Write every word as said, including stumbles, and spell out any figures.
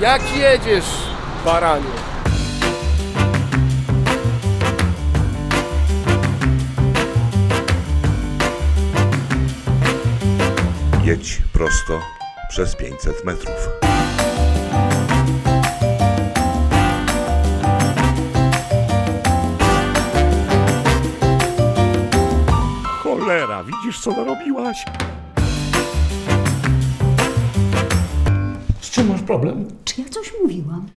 Jak jedziesz, baranie? Jedź prosto przez pięćset metrów. Cholera, widzisz co narobiłaś? Z czym masz problem? Czy ja coś mówiłam?